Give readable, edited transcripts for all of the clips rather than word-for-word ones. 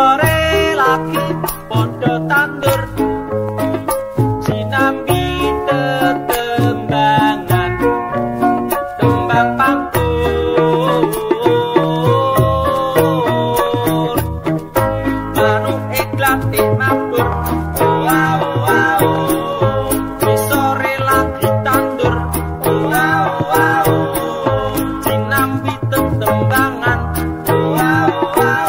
sore lagi podo tandur sinambi tetembangan tembang pangkur manuk iklatih mabur wow wow di sore lagi tandur wow wow sinambi tetembangan wow wow.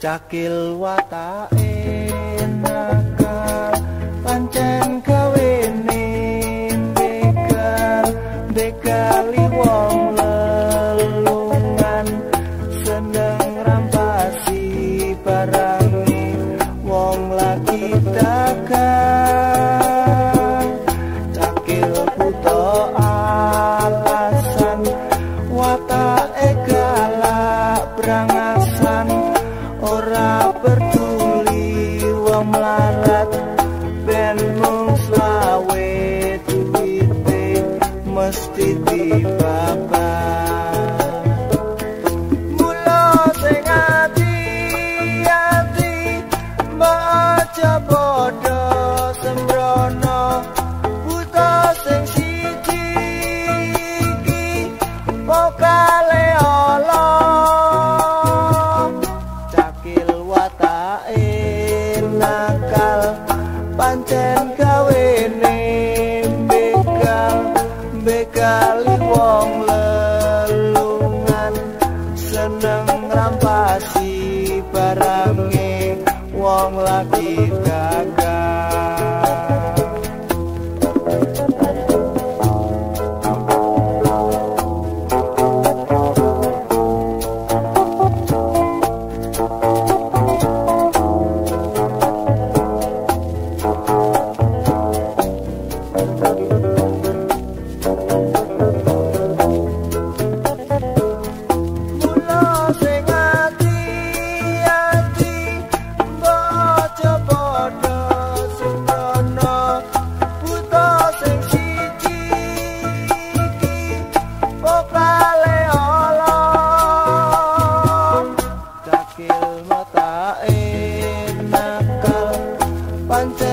Cakil watake nakal pancen kawene begal begali wong lelungan seneng rampasi barangi wong lagi dagang cakil buta alasan watake galak brangasan ora peduli wong larat ben mung slawe duwite mesti dibabar mula sing ati-ati maca bodho sembrono buta sing siji iki pokale ala pancen gawene begal begali wong lelungan seneng rampasi barange wong lagi dagang one.